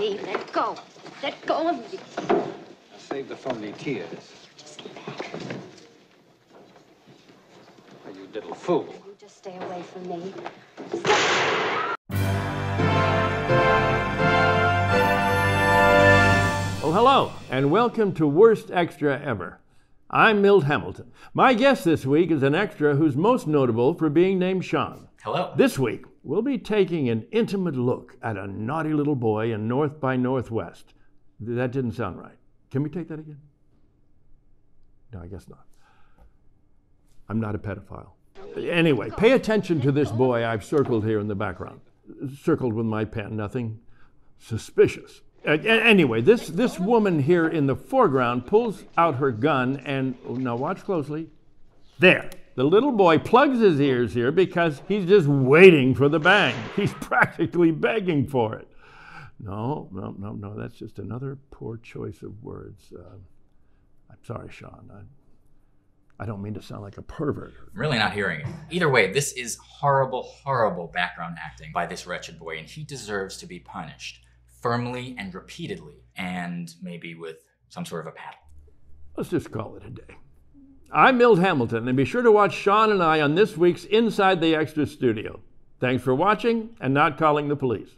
leave. Let go. Let go of me. Now save the phony tears. Just get back. Well, you little fool. You just stay away from me. Stop. Well, hello, and welcome to Worst Extra Ever. I'm Milt Hamilton. My guest this week is an extra who's most notable for being named Sean. Hello. This week, we'll be taking an intimate look at a naughty little boy in North by Northwest. That didn't sound right. Can we take that again? No, I guess not. I'm not a pedophile. Anyway, pay attention to this boy I've circled here in the background. Circled with my pen, nothing suspicious. Anyway, this woman here in the foreground pulls out her gun and, now watch closely, there. The little boy plugs his ears here because he's just waiting for the bang. He's practically begging for it. No, that's just another poor choice of words. I'm sorry, Sean. I don't mean to sound like a pervert. I'm really not hearing it. Either way, this is horrible, horrible background acting by this wretched boy, and he deserves to be punished firmly and repeatedly, and maybe with some sort of a paddle. Let's just call it a day. I'm Milt Hamilton, and be sure to watch Sean and I on this week's Inside the Extra Studio. Thanks for watching and not calling the police.